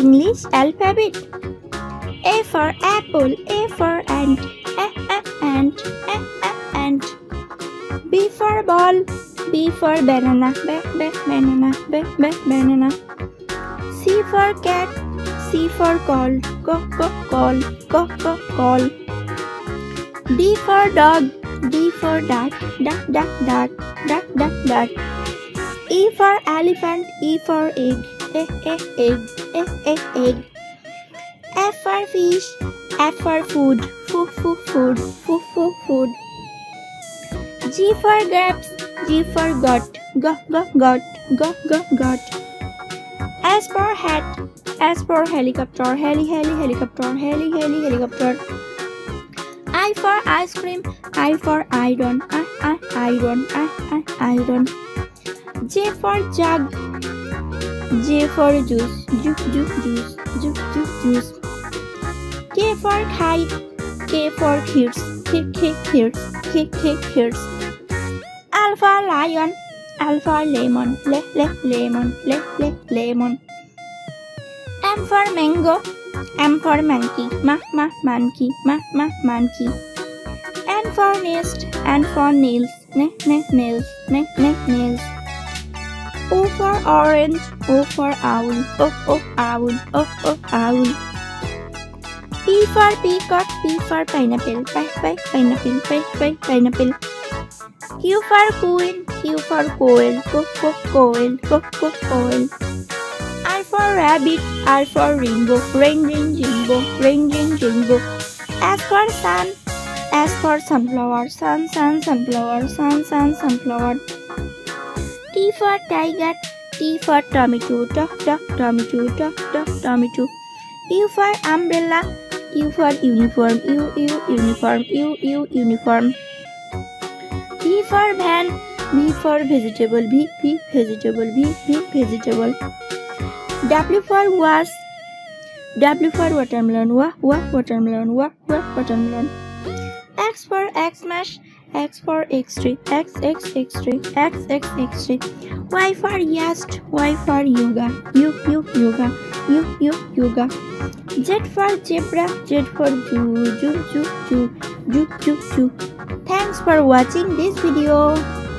English alphabet. A for apple, A for ant, A ant, A ant. B for ball, B for banana, B banana, B banana. C for cat, C for call, call, call. D for dog, D for dog, dog. E for elephant, E for egg, egg. F for fish, F for food, food. G for grapes, G for got, got. S for hat, S for helicopter, helicopter. I for ice cream, I for iron, iron. J for jug, J for juice, juice. K for kite, K for kids, kids. L for lion, L for lemon, lemon. M for mango, M for monkey, monkey. N for nest, N for nails, nails. O for orange, O for owl, owl. P for peacock, P for pineapple, pineapple. Q for queen, Q for coil, coil. R for rabbit, R for ringo, ring, jingo. S for sun, S for sunflower, sunflower. T for tiger, T for tomato, tomato. U for umbrella, U for uniform, uniform. V for van, V for vegetable, vegetable. W for was, W for watermelon, watermelon. X for X mash, X for X3, X. Y for yast, Y for yoga, yoga. Z for zebra, Z for zoo. Thanks for watching this video.